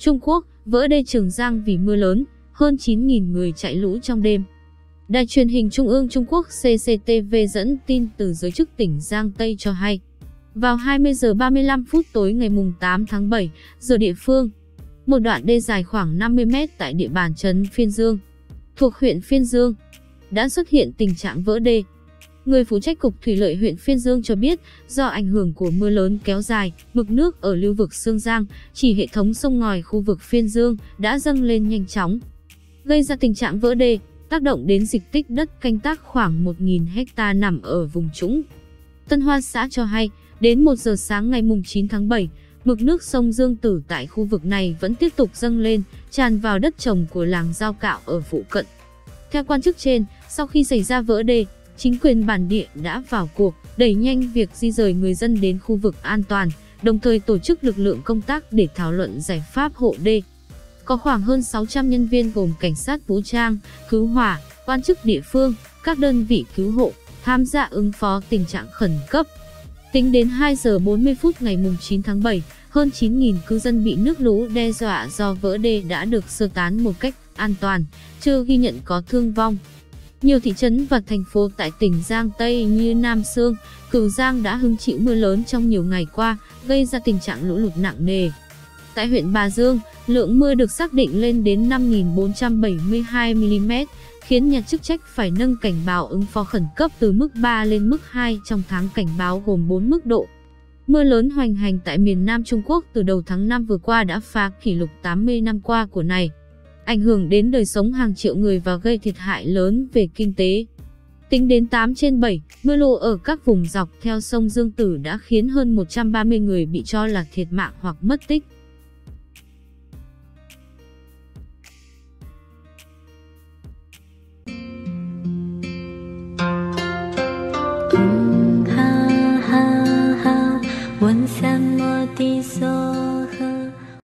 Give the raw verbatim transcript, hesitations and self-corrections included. Trung Quốc, vỡ đê Trường Giang vì mưa lớn, hơn chín nghìn người chạy lũ trong đêm. Đài truyền hình Trung ương Trung Quốc C C T V dẫn tin từ giới chức tỉnh Giang Tây cho hay, vào hai mươi giờ ba mươi lăm phút tối ngày tám tháng bảy, giờ địa phương, một đoạn đê dài khoảng năm mươi mét tại địa bàn trấn Phiên Dương, thuộc huyện Phiên Dương, đã xuất hiện tình trạng vỡ đê. Người phụ trách Cục Thủy lợi huyện Phiên Dương cho biết, do ảnh hưởng của mưa lớn kéo dài, mực nước ở lưu vực Sương Giang, chỉ hệ thống sông ngòi khu vực Phiên Dương đã dâng lên nhanh chóng, gây ra tình trạng vỡ đê, tác động đến diện tích đất canh tác khoảng một nghìn ha nằm ở vùng trũng. Tân Hoa xã cho hay, đến một giờ sáng ngày chín tháng bảy, mực nước sông Dương Tử tại khu vực này vẫn tiếp tục dâng lên, tràn vào đất trồng của làng Giao Cạo ở phụ cận. Theo quan chức trên, sau khi xảy ra vỡ đê, chính quyền bản địa đã vào cuộc, đẩy nhanh việc di dời người dân đến khu vực an toàn, đồng thời tổ chức lực lượng công tác để thảo luận giải pháp hộ đê. Có khoảng hơn sáu trăm nhân viên gồm cảnh sát vũ trang, cứu hỏa, quan chức địa phương, các đơn vị cứu hộ, tham gia ứng phó tình trạng khẩn cấp. Tính đến hai giờ bốn mươi phút ngày chín tháng bảy, hơn chín nghìn cư dân bị nước lũ đe dọa do vỡ đê đã được sơ tán một cách an toàn, chưa ghi nhận có thương vong. Nhiều thị trấn và thành phố tại tỉnh Giang Tây như Nam Xương, Cửu Giang đã hứng chịu mưa lớn trong nhiều ngày qua, gây ra tình trạng lũ lụt nặng nề. Tại huyện Bà Dương, lượng mưa được xác định lên đến năm nghìn bốn trăm bảy mươi hai mi li mét, khiến nhà chức trách phải nâng cảnh báo ứng phó khẩn cấp từ mức ba lên mức hai trong tháng cảnh báo gồm bốn mức độ. Mưa lớn hoành hành tại miền Nam Trung Quốc từ đầu tháng năm vừa qua đã phá kỷ lục tám mươi năm qua của này, ảnh hưởng đến đời sống hàng triệu người và gây thiệt hại lớn về kinh tế. Tính đến tám trên bảy, mưa lũ ở các vùng dọc theo sông Dương Tử đã khiến hơn một trăm ba mươi người bị cho là thiệt mạng hoặc mất tích. Thank you.